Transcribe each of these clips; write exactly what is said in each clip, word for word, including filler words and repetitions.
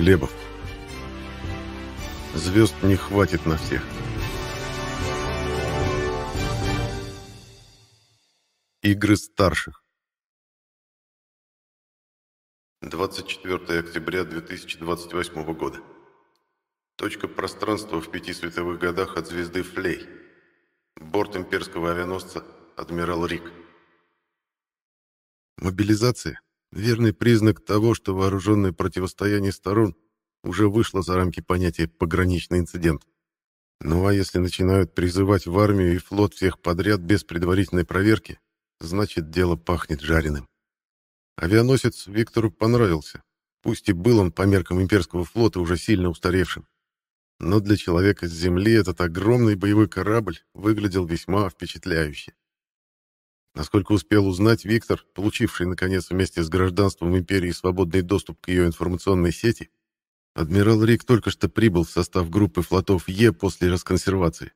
Глебов. Звезд не хватит на всех. Игры Старших. двадцать четвёртое октября две тысячи двадцать восьмого года. Точка пространства в пяти световых годах от звезды Флей. Борт имперского авианосца «Адмирал Рик». Мобилизация — верный признак того, что вооруженное противостояние сторон уже вышло за рамки понятия «пограничный инцидент». Ну а если начинают призывать в армию и флот всех подряд без предварительной проверки, значит, дело пахнет жареным. Авианосец Виктору понравился, пусть и был он по меркам имперского флота уже сильно устаревшим. Но для человека с Земли этот огромный боевой корабль выглядел весьма впечатляюще. Насколько успел узнать, Виктор, получивший, наконец, вместе с гражданством Империи свободный доступ к ее информационной сети, Адмирал Рик только что прибыл в состав группы флотов Е после расконсервации.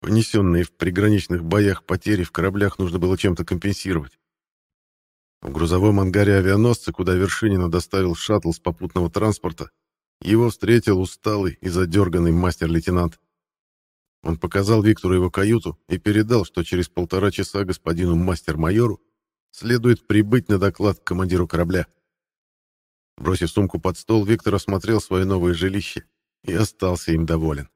Понесенные в приграничных боях потери в кораблях нужно было чем-то компенсировать. В грузовом ангаре авианосца, куда Вершинина доставил шаттл с попутного транспорта, его встретил усталый и задерганный мастер-лейтенант. Он показал Виктору его каюту и передал, что через полтора часа господину мастер-майору следует прибыть на доклад к командиру корабля. Бросив сумку под стол, Виктор осмотрел свое новое жилище и остался им доволен.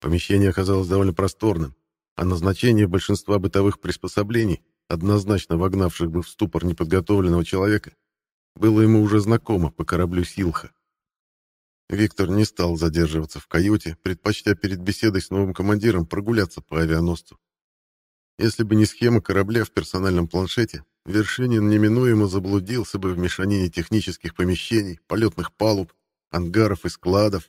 Помещение оказалось довольно просторным, а назначение большинства бытовых приспособлений, однозначно вогнавших бы в ступор неподготовленного человека, было ему уже знакомо по кораблю «Силха». Виктор не стал задерживаться в каюте, предпочтя перед беседой с новым командиром прогуляться по авианосцу. Если бы не схема корабля в персональном планшете, Вершинин неминуемо заблудился бы в мешанине технических помещений, полетных палуб, ангаров и складов.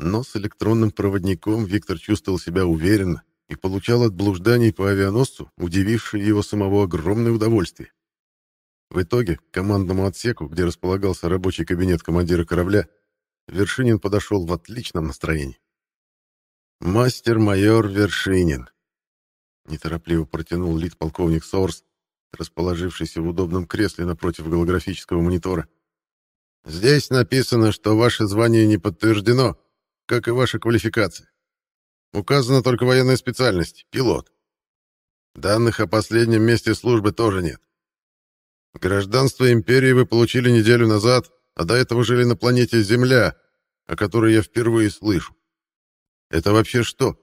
Но с электронным проводником Виктор чувствовал себя уверенно и получал от блужданий по авианосцу, удивившее его самого, огромное удовольствие. В итоге к командному отсеку, где располагался рабочий кабинет командира корабля, Вершинин подошел в отличном настроении. «Мастер-майор Вершинин», — неторопливо протянул литполковник Сорс, расположившийся в удобном кресле напротив голографического монитора. «Здесь написано, что ваше звание не подтверждено, как и ваша квалификация. Указана только военная специальность — пилот. Данных о последнем месте службы тоже нет. Гражданство Империи вы получили неделю назад, а до этого жили на планете Земля, о которой я впервые слышу. Это вообще что?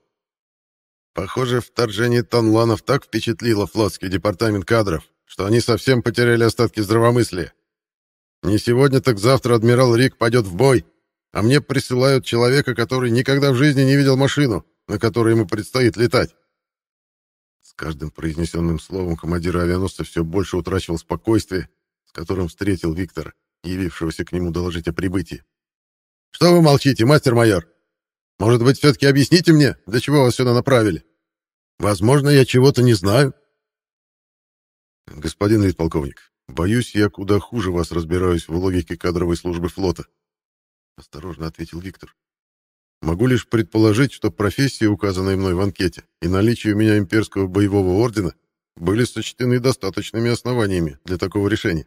Похоже, вторжение Танланов так впечатлило флотский департамент кадров, что они совсем потеряли остатки здравомыслия. Не сегодня, так завтра Адмирал Рик пойдет в бой, а мне присылают человека, который никогда в жизни не видел машину, на которой ему предстоит летать». С каждым произнесенным словом командир авианосца все больше утрачивал спокойствие, с которым встретил Виктора, явившегося к нему доложить о прибытии. «Что вы молчите, мастер-майор? Может быть, все-таки объясните мне, для чего вас сюда направили? Возможно, я чего-то не знаю». «Господин лейтполковник, боюсь, я куда хуже вас разбираюсь в логике кадровой службы флота», — осторожно ответил Виктор. «Могу лишь предположить, что профессии, указанные мной в анкете, и наличие у меня имперского боевого ордена были сочтены достаточными основаниями для такого решения».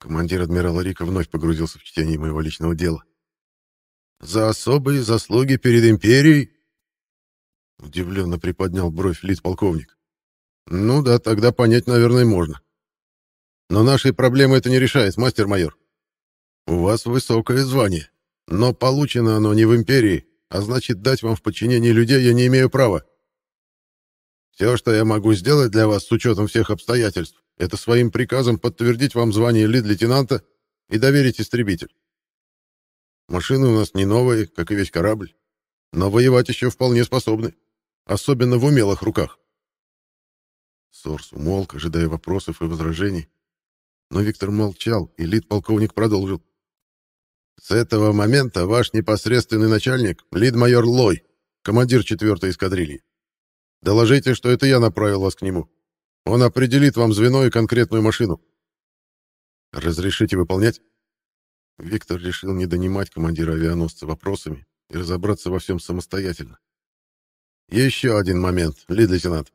Командир Адмирала Рика вновь погрузился в чтение моего личного дела. «За особые заслуги перед Империей?» Удивленно приподнял бровь литполковник. «Ну да, тогда понять, наверное, можно. Но нашей проблемы это не решает, мастер-майор. У вас высокое звание, но получено оно не в Империи, а значит, дать вам в подчинение людей я не имею права. Все, что я могу сделать для вас с учетом всех обстоятельств, это своим приказом подтвердить вам звание лид-лейтенанта и доверить истребитель. Машины у нас не новые, как и весь корабль, но воевать еще вполне способны, особенно в умелых руках». Сорс умолк, ожидая вопросов и возражений, но Виктор молчал, и лид-полковник продолжил. «С этого момента ваш непосредственный начальник — лид-майор Лой, командир четвёртой эскадрильи. Доложите, что это я направил вас к нему. Он определит вам звено и конкретную машину. Разрешите выполнять?» Виктор решил не донимать командира авианосца вопросами и разобраться во всем самостоятельно. «Еще один момент, лид-лейтенант».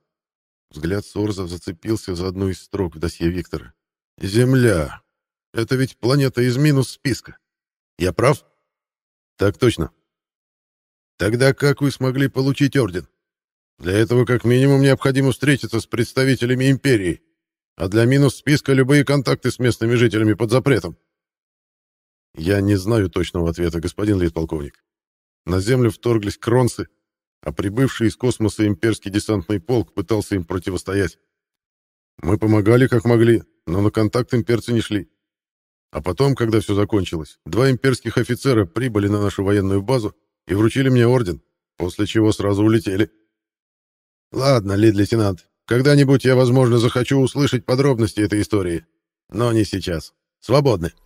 Взгляд Сорза зацепился за одну из строк в досье Виктора. «Земля. Это ведь планета из минус списка. Я прав? Так точно. Тогда как вы смогли получить орден? Для этого как минимум необходимо встретиться с представителями Империи, а для минус списка любые контакты с местными жителями под запретом. Я не знаю точного ответа, господин лейтполковник. На Землю вторглись кронцы, а прибывший из космоса имперский десантный полк пытался им противостоять. Мы помогали как могли, но на контакт имперцы не шли. А потом, когда все закончилось, два имперских офицера прибыли на нашу военную базу и вручили мне орден, после чего сразу улетели. Ладно, лид-лейтенант, когда-нибудь я, возможно, захочу услышать подробности этой истории, но не сейчас. Свободны.